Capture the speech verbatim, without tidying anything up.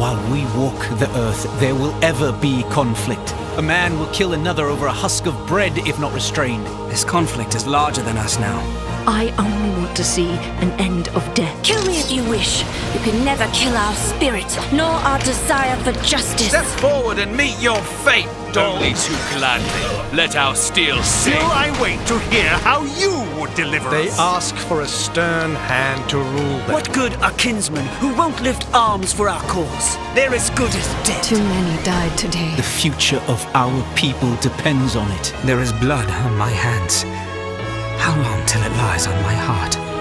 While we walk the earth, there will ever be conflict. A man will kill another over a husk of bread if not restrained. This conflict is larger than us now. I only want to see an end of death. Kill me if you wish. You can never kill our spirit, nor our desire for justice. Step forward and meet your fate, doll. Only too gladly. Let our steel sing. Still I wait to hear how you would deliver us. They ask for a stern hand to rule them. What good are kinsmen who won't lift arms for our cause? They're as good as dead. Too many died today. The future of our people depends on it. There is blood on my hands. How long till it lies on my heart?